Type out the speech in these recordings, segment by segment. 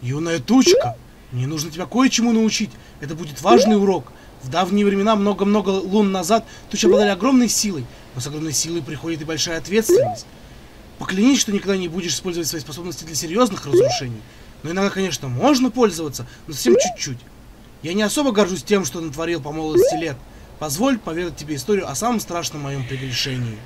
Юная тучка, мне нужно тебя кое-чему научить. Это будет важный урок. В давние времена, много-много лун назад, тучи обладали огромной силой. Но с огромной силой приходит и большая ответственность. Поклянись, что никогда не будешь использовать свои способности для серьезных разрушений. Но иногда, конечно, можно пользоваться, но совсем чуть-чуть. Я не особо горжусь тем, что натворил по молодости лет. Позволь поведать тебе историю о самом страшном моем прегрешении.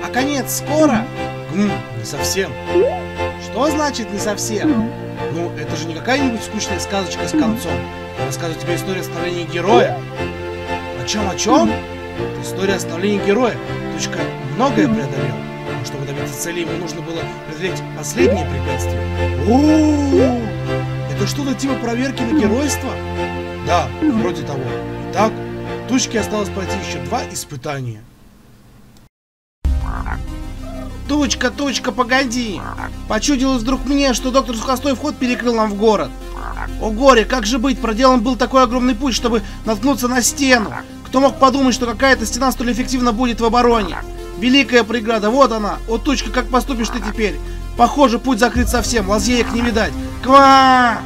А конец скоро? Не совсем. Что значит не совсем? Ну, это же не какая-нибудь скучная сказочка с концом. Я рассказываю тебе историю становления героя. О чем? Это история о становлении героя. Тучка многое преодолела. Но чтобы добиться цели, ему нужно было преодолеть последние препятствия. О-о-о! Это что-то типа проверки на геройство? Да, вроде того. Итак, Тучке осталось пройти еще 2 испытания. Тучка, погоди! Почудилось вдруг мне, что доктор Сухостой вход перекрыл нам в город. О горе, как же быть? Проделан был такой огромный путь, чтобы наткнуться на стену. Кто мог подумать, что какая-то стена столь эффективно будет в обороне? Великая преграда, вот она. О, Тучка, как поступишь ты теперь? Похоже, путь закрыт совсем, лазеек не видать. Ква!